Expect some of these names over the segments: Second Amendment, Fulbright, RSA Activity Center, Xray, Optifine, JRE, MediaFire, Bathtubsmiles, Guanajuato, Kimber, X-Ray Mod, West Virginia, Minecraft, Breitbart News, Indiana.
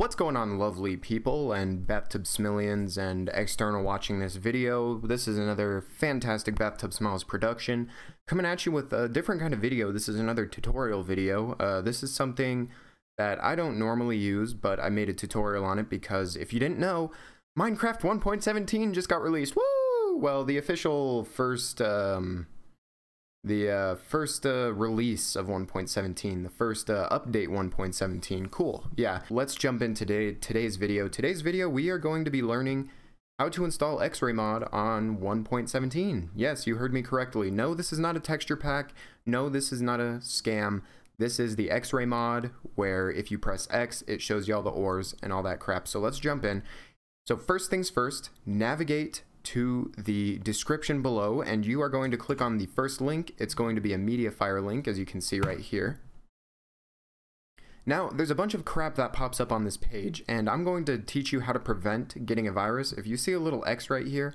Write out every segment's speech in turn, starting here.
What's going on, lovely people and Bathtubsmilians and external watching this video? This is another fantastic Bathtubsmiles production coming at you with a different kind of video. This is another tutorial video. This is something that I don't normally use, but I made a tutorial on it because if you didn't know, Minecraft 1.17 just got released. Woo! Well, the official first release of 1.17, the first update 1.17. Cool. Yeah, let's jump in today's video. Today's video, we are going to be learning how to install X-Ray Mod on 1.17. Yes, you heard me correctly. No, this is not a texture pack. No, this is not a scam. This is the X-Ray Mod, where if you press X, it shows you all the ores and all that crap. So let's jump in. So first things first, navigate to the description below, and you are going to click on the first link. It's going to be a MediaFire link, as you can see right here. Now, there's a bunch of crap that pops up on this page, and I'm going to teach you how to prevent getting a virus. If you see a little X right here,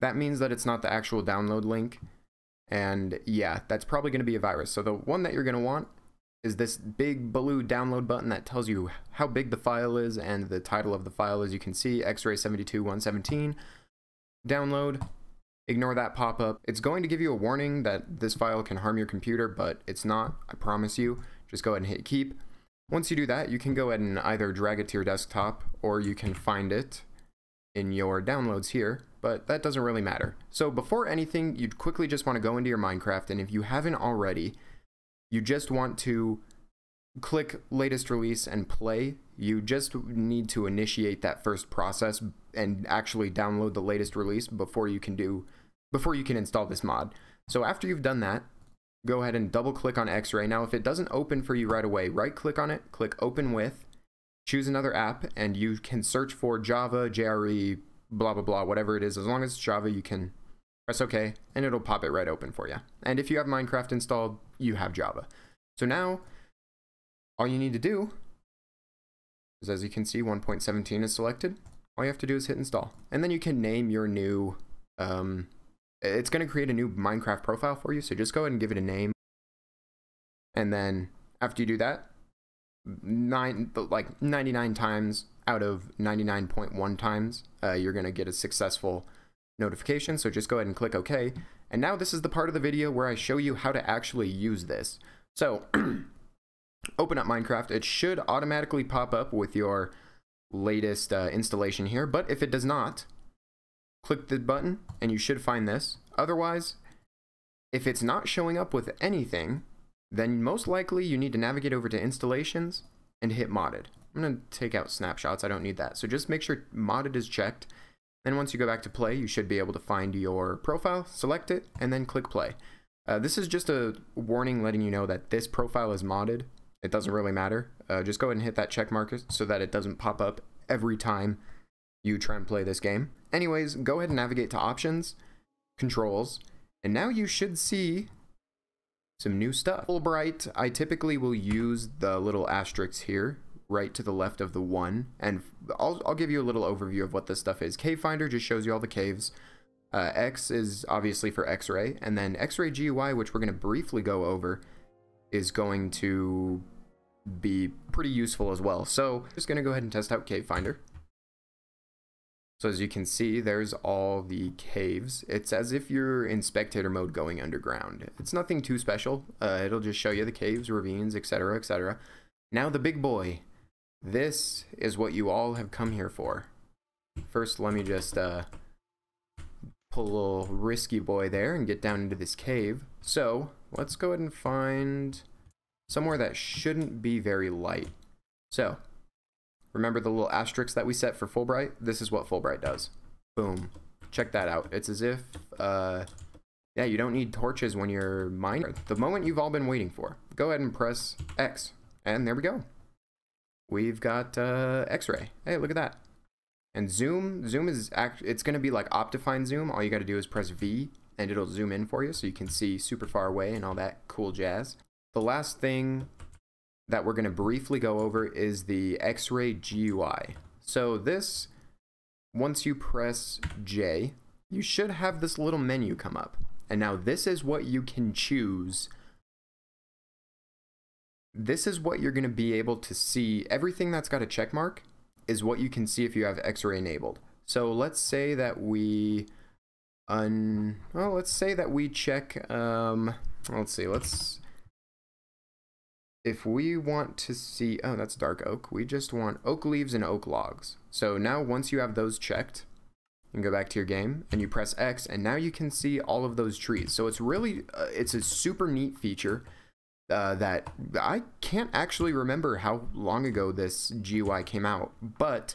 that means that it's not the actual download link, and yeah, that's probably going to be a virus. So the one that you're going to want is this big blue download button that tells you how big the file is and the title of the file. As you can see, X-Ray 72 117. Download. Ignore that pop-up. It's going to give you a warning that this file can harm your computer, but it's not, I promise you. Just go ahead and hit keep. Once you do that, you can go ahead and either drag it to your desktop, or you can find it in your downloads here, but that doesn't really matter. So before anything, you'd quickly just want to go into your Minecraft, and if you haven't already, you just want to click latest release and play. You just need to initiate that first process and actually download the latest release before you can install this mod. So after you've done that, go ahead and double click on X-Ray. Now if it doesn't open for you right away, right click on it, click open with, choose another app, and you can search for Java, JRE, blah blah blah, whatever it is. As long as it's Java, you can press OK and it'll pop it right open for you. And if you have Minecraft installed, you have Java. So now all you need to do is, as you can see, 1.17 is selected. All you have to do is hit install. And then you can name your new, it's going to create a new Minecraft profile for you, so just go ahead and give it a name. And then after you do that, like 99 times out of 99.1 times, you're going to get a successful notification, so just go ahead and click OK. And now this is the part of the video where I show you how to actually use this. So open up Minecraft. It should automatically pop up with your latest installation here, but if it does not, click the button and you should find this. Otherwise, if it's not showing up with anything, then most likely you need to navigate over to installations and hit modded. I'm going to take out snapshots, I don't need that, so just make sure modded is checked. Then once you go back to play, you should be able to find your profile, select it, and then click play. This is just a warning letting you know that this profile is modded. It doesn't really matter. Just go ahead and hit that check mark so that it doesn't pop up every time you try and play this game. Anyways, go ahead and navigate to options, controls, and now you should see some new stuff. Fulbright, I typically will use the little asterisks here right to the left of the one, and I'll give you a little overview of what this stuff is. Cave Finder just shows you all the caves. X is obviously for X-Ray, and then X-Ray GUI, which we're going to briefly go over, is going to be pretty useful as well. So I'm just going to go ahead and test out Cave Finder. So as you can see, there's all the caves. It's as if you're in spectator mode going underground. It's nothing too special. It'll just show you the caves, ravines, etc., etc. Now the big boy. This is what you all have come here for. First, let me just pull a little risky boy there and get down into this cave. So let's go ahead and find somewhere that shouldn't be very light. So remember the little asterisk that we set for Fulbright? This is what Fulbright does. Boom. Check that out. It's as if, yeah, you don't need torches when you're mining. The moment you've all been waiting for. Go ahead and press X. And there we go. We've got X-Ray. Hey, look at that. And zoom. Zoom is it's going to be like Optifine zoom. All you got to do is press V and it'll zoom in for you so you can see super far away and all that cool jazz. The last thing that we're going to briefly go over is the X-Ray GUI. So this, once you press J, you should have this little menu come up. And now this is what you can choose This is what you're going to be able to see. Everything that's got a check mark is what you can see if you have X-Ray enabled. So let's say that we check, let's see, if we want to see, oh, that's dark oak. We just want oak leaves and oak logs. So now once you have those checked, you can go back to your game and you press X, and now you can see all of those trees. So it's really, it's a super neat feature that I can't actually remember how long ago this GUI came out, but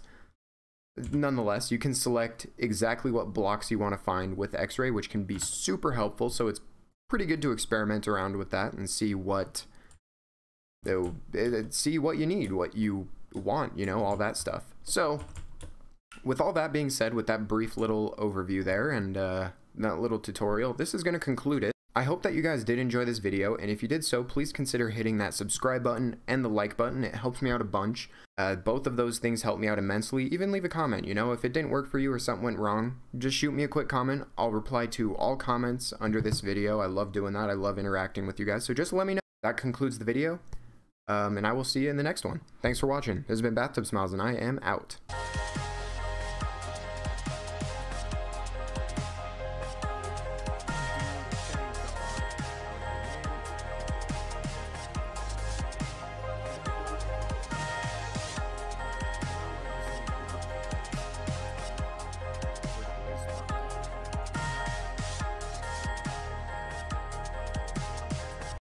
nonetheless, you can select exactly what blocks you want to find with X-Ray, which can be super helpful. So it's pretty good to experiment around with that and see what you need, what you want, you know, all that stuff. So with all that being said, with that brief little overview there and that little tutorial, this is going to conclude it. I hope that you guys did enjoy this video, and if you did so, please consider hitting that subscribe button and the like button. It helps me out a bunch. Both of those things help me out immensely. Even leave a comment, you know, if it didn't work for you or something went wrong, just shoot me a quick comment. I'll reply to all comments under this video. I love doing that. I love interacting with you guys, so just let me know. That concludes the video. And I will see you in the next one. Thanks for watching. This has been Bathtubsmiles, and I am out.